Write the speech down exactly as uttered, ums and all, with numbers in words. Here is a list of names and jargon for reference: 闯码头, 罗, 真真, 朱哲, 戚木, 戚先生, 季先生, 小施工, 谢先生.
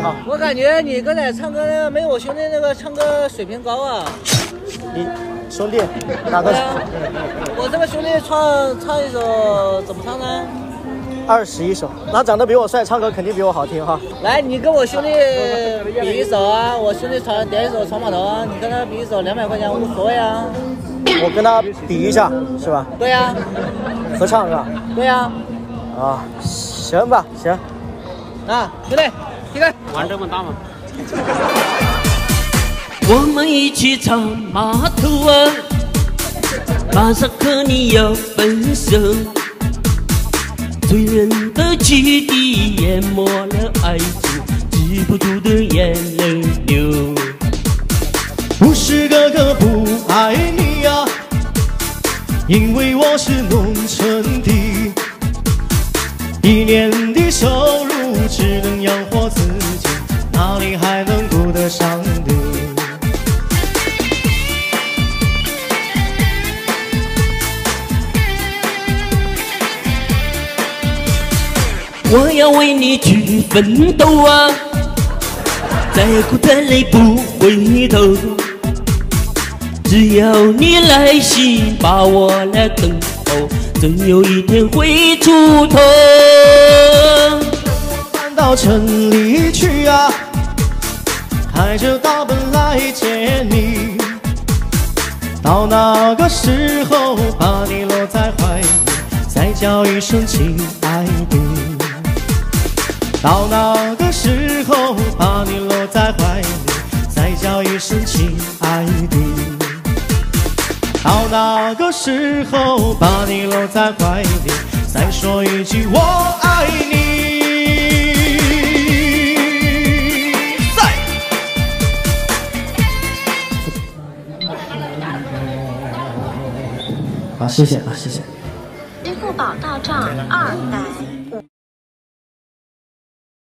你好。我感觉你哥在唱歌那个没我兄弟那个唱歌水平高啊。你兄弟哪个？我这个兄弟唱唱一首怎么唱呢？二十一首。那长得比我帅，唱歌肯定比我好听哈。来，你跟我兄弟比一首啊！我兄弟唱点一首《闯码头》啊，你跟他比一首，两百块钱无所谓啊。我跟他比一下是吧？对呀、啊。合唱是吧？对呀、啊。啊，行吧，行。 啊，兄弟，你看玩这么大吗？我们一起闯码头啊，马萨克你要分手，醉人的汽笛淹没了爱情，止不住的眼泪流。不是哥哥不爱你啊，因为我是农村的，一年的收入。 只能养活自己，哪里还能顾得上你？我要为你去奋斗啊！再苦再累不回头，只要你来信，把我来等候，总有一天会出头。 到城里去啊，开着大奔来接你。到那个时候，把你搂在怀里，再叫一声亲爱的。到那个时候，把你搂在怀里，再叫一声亲爱的。到那个时候，把你搂在怀里，再说一句我爱你。 啊，谢谢啊，谢谢。支付宝到账二百。